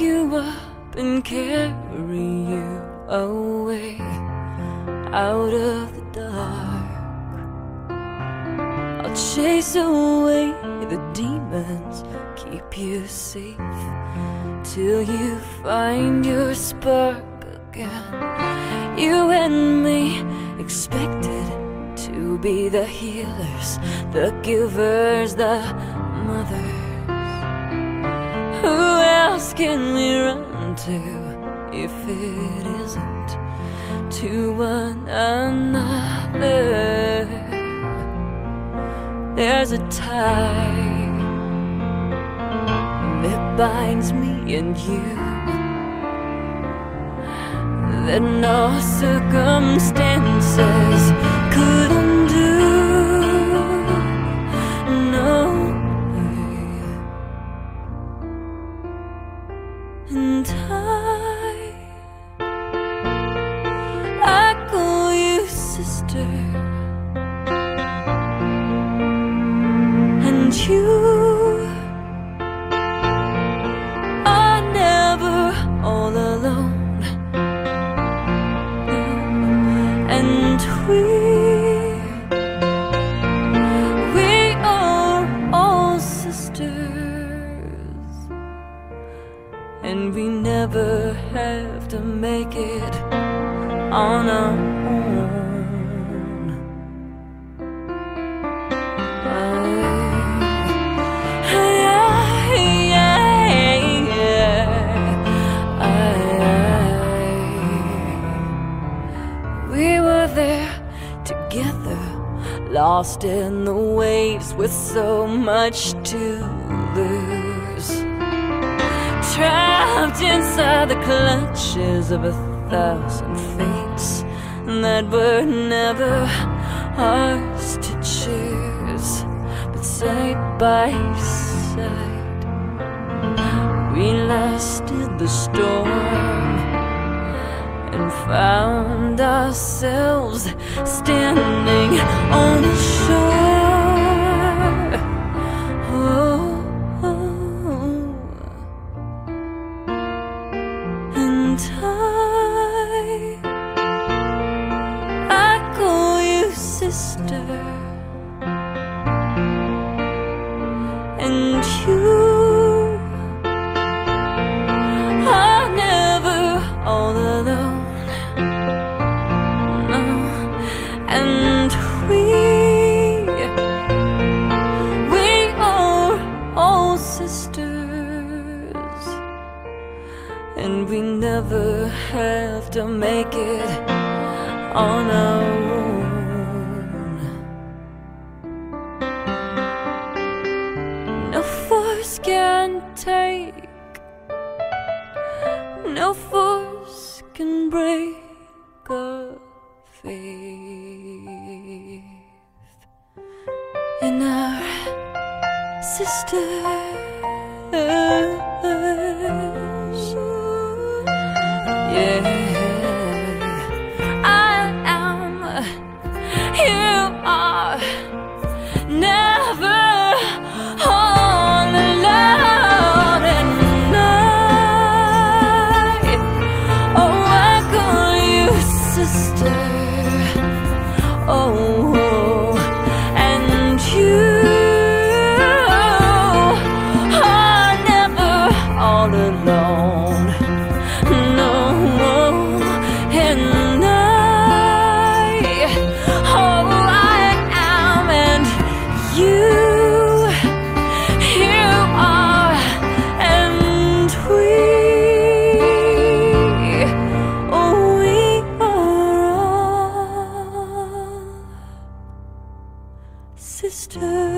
pick you up and carry you away out of the dark. I'll chase away the demons, keep you safe till you find your spark again. You and me expected to be the healers, the givers, the mothers. Who else can we run to if it isn't to one another? There's a tie that binds me and you, that no circumstances could undo. No way. And I call you sister, and you. We are all sisters, and we never have to make it on our own. We were there together, lost in the waves with so much to lose, trapped inside the clutches of 1,000 fates that were never ours to choose. But side by side we lasted the storm and found ourselves standing on the shore. Oh, oh. And I call you sister, and you. And we never have to make it on our own. No force can take, no force can break our faith in our sisters. Yeah, I am, you are, never all alone. And I, oh, I call you sister, oh, and you are never all alone. Sister.